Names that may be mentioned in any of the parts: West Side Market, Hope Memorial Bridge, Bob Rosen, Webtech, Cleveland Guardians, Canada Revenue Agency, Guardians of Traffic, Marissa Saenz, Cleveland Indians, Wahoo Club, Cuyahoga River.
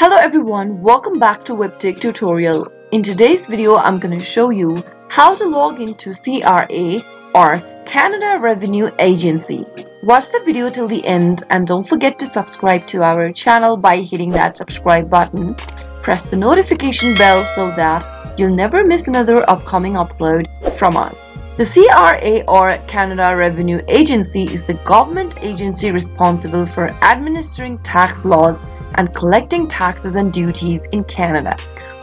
Hello everyone, welcome back to WebTech tutorial. In today's video, I'm going to show you how to log into CRA or Canada Revenue Agency. Watch the video till the end and don't forget to subscribe to our channel by hitting that subscribe button. Press the notification bell so that you'll never miss another upcoming upload from us. The CRA or Canada Revenue Agency is the government agency responsible for administering tax laws and collecting taxes and duties in Canada.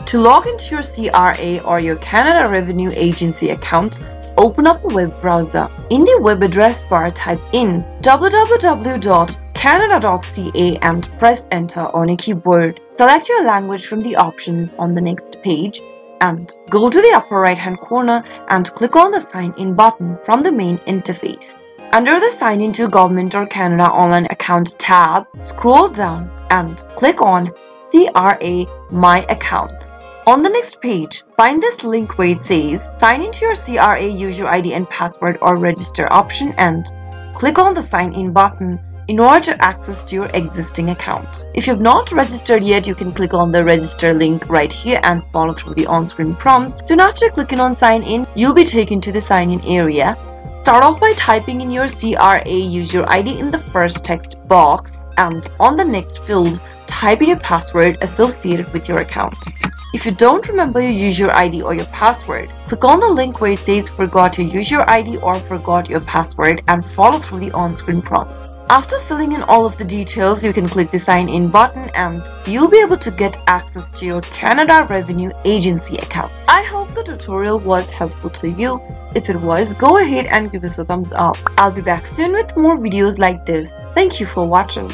To log into your CRA or your Canada Revenue Agency account, open up a web browser. In the web address bar, type in www.canada.ca and press enter on your keyboard. Select your language from the options on the next page and go to the upper right hand corner and click on the sign in button from the main interface. Under the Sign Into Government or Canada Online Account tab, scroll down and click on CRA My Account. On the next page, find this link where it says Sign into your CRA User ID and Password or Register option and click on the Sign In button in order to access to your existing account. If you've not registered yet, you can click on the register link right here and follow through the on-screen prompts. Soon after clicking on Sign In, you'll be taken to the Sign In area. Start off by typing in your CRA user ID in the first text box and on the next field, type in your password associated with your account. If you don't remember your user ID or your password, click on the link where it says Forgot your user ID or Forgot your password and follow through the on-screen prompts. After filling in all of the details, you can click the Sign In button and you'll be able to get access to your Canada Revenue Agency account. I hope the tutorial was helpful to you. If it was, go ahead and give us a thumbs up. I'll be back soon with more videos like this. Thank you for watching.